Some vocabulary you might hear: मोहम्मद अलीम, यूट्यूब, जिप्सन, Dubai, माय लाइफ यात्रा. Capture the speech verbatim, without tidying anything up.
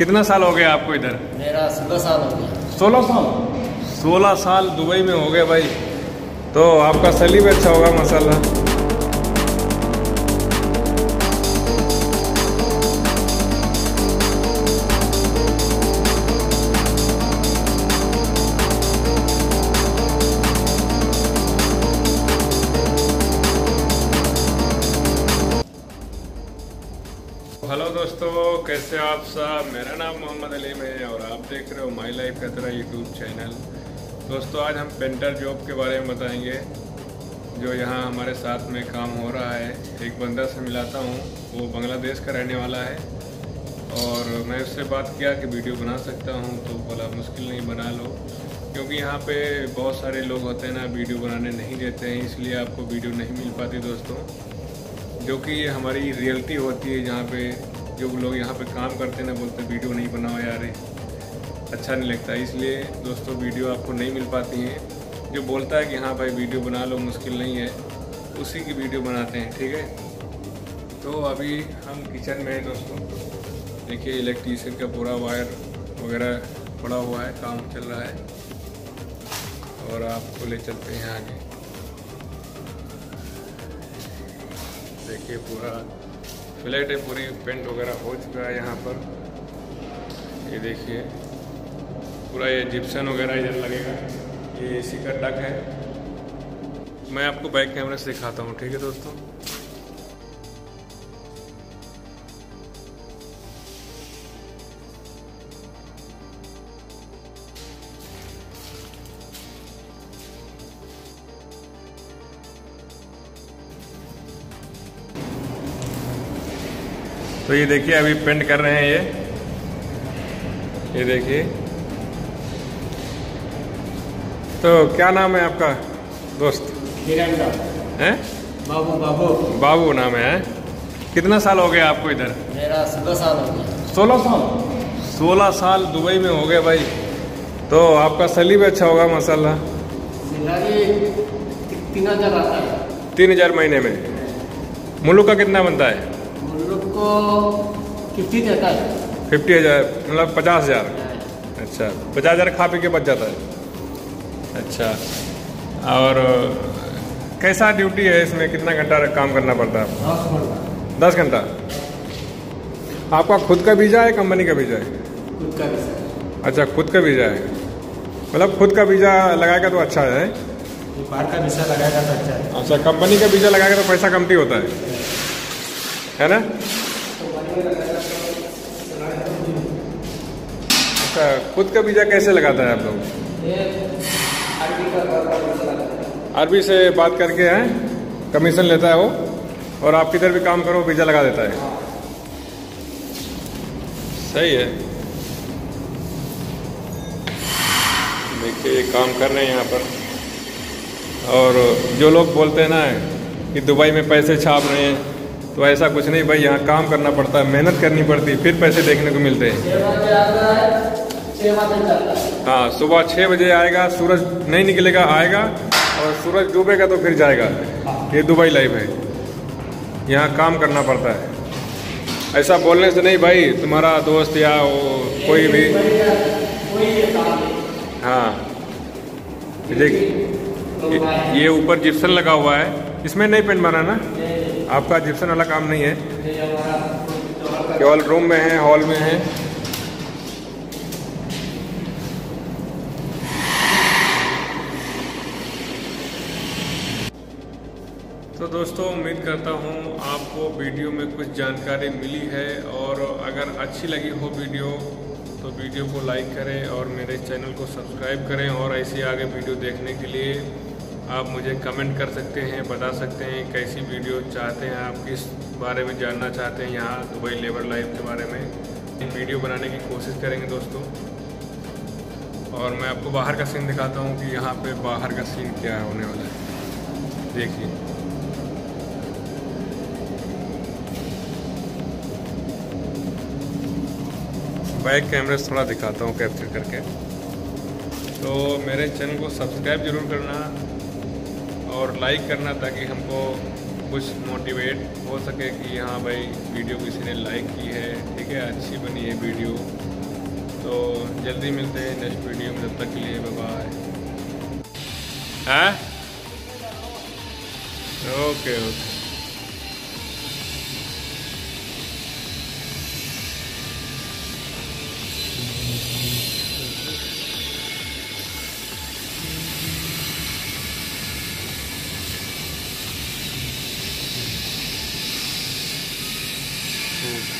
कितना साल हो गया आपको इधर? मेरा सोलह साल हो गया। सोलह साल सोलह साल दुबई में हो गए भाई, तो आपका सलीब अच्छा होगा माशाल्लाह। हेलो दोस्तों, कैसे आप सब? मेरा नाम मोहम्मद अलीम है और आप देख रहे हो माय लाइफ यात्रा यूट्यूब चैनल। दोस्तों आज हम पेंटर जॉब के बारे में बताएंगे जो यहाँ हमारे साथ में काम हो रहा है। एक बंदा से मिलाता हूँ, वो बांग्लादेश का रहने वाला है और मैं उससे बात किया कि वीडियो बना सकता हूँ, तो बोला मुश्किल नहीं बना लो, क्योंकि यहाँ पर बहुत सारे लोग होते हैं ना, वीडियो बनाने नहीं देते हैं, इसलिए आपको वीडियो नहीं मिल पाती दोस्तों, जो कि हमारी रियलिटी होती है। जहाँ पे जो लोग यहाँ पे काम करते हैं ना, बोलते वीडियो नहीं बनाओ यार, अच्छा नहीं लगता, इसलिए दोस्तों वीडियो आपको नहीं मिल पाती हैं। जो बोलता है कि हाँ भाई वीडियो बना लो, मुश्किल नहीं है, उसी की वीडियो बनाते हैं। ठीक है, तो अभी हम किचन में हैं दोस्तों। देखिए इलेक्ट्रीशियन का पूरा वायर वगैरह पड़ा हुआ है, काम चल रहा है और आपको ले चलते हैं आगे। देखिए पूरा फ्लैट है, पूरी पेंट वगैरह हो चुका है यहाँ पर। ये देखिए पूरा ये जिप्सन वगैरह इधर लगेगा, ये एसी का डक है। मैं आपको बैक कैमरे से दिखाता हूँ। ठीक है दोस्तों, तो ये देखिए अभी पेंट कर रहे हैं, ये ये देखिए। तो क्या नाम है आपका दोस्त? किरण का है? बाबू बाबू बाबू नाम है। कितना साल हो गया आपको इधर? मेरा सोलह साल हो गया। सोलह साल सोलह साल दुबई में हो गए भाई, तो आपका सलीब अच्छा होगा माशाल्लाह। तीन हजार आता है। तीन हजार महीने में मुल्क का कितना बनता है? फिफ्टी देता है। फिफ्टी हज़ार मतलब पचास हज़ार अच्छा, पचास हज़ार खा पी के बच जाता है। अच्छा, और कैसा ड्यूटी है इसमें? कितना घंटा काम करना पड़ता है? दस घंटा। आपका खुद का वीज़ा है कंपनी का वीज़ा है? खुद का वीज़ा। अच्छा, खुद का वीज़ा है, मतलब खुद का वीज़ा लगाएगा तो अच्छा है, बाहर का वीज़ा लगाएगा तो अच्छा है। अच्छा, कंपनी का वीज़ा लगाएगा तो पैसा कमती होता है, है ना? अच्छा, खुद का वीज़ा कैसे लगाता है आप लोग? अरबी से बात करके हैं, कमीशन लेता है वो, और आप किधर भी काम करो वीज़ा लगा देता है। सही है। देखिए ये काम कर रहे हैं यहाँ पर। और जो लोग बोलते हैं ना कि दुबई में पैसे छाप रहे हैं, तो ऐसा कुछ नहीं भाई, यहाँ काम करना पड़ता है, मेहनत करनी पड़ती है, फिर पैसे देखने को मिलते हैं। हाँ, सुबह छः बजे आएगा, सूरज नहीं निकलेगा आएगा, और सूरज डूबेगा तो फिर जाएगा। ये दुबई लाइफ है, यहाँ काम करना पड़ता है। ऐसा बोलने से नहीं भाई, तुम्हारा दोस्त या वो कोई भी, हाँ देखिए ये ऊपर जिप्सन लगा हुआ है, इसमें नहीं पेंट मारा ना? आपका जिप्सन वाला काम नहीं है, केवल रूम में है, हॉल में है। तो दोस्तों उम्मीद करता हूँ आपको वीडियो में कुछ जानकारी मिली है, और अगर अच्छी लगी हो वीडियो तो वीडियो को लाइक करें और मेरे चैनल को सब्सक्राइब करें। और ऐसी आगे वीडियो देखने के लिए आप मुझे कमेंट कर सकते हैं, बता सकते हैं कैसी वीडियो चाहते हैं, आप किस बारे में जानना चाहते हैं, यहाँ दुबई लेबर लाइफ के बारे में वीडियो बनाने की कोशिश करेंगे दोस्तों। और मैं आपको बाहर का सीन दिखाता हूँ कि यहाँ पे बाहर का सीन क्या होने वाला है। देखिए बैक कैमरे से थोड़ा दिखाता हूँ कैप्चर करके। तो मेरे चैनल को सब्सक्राइब ज़रूर करना और लाइक करना, ताकि हमको कुछ मोटिवेट हो सके कि हाँ भाई वीडियो किसी ने लाइक की है, ठीक है, अच्छी बनी है वीडियो। तो जल्दी मिलते हैं नेक्स्ट वीडियो में, तब तक के लिए बाय बाय। हाँ ओके ओके। Ooh.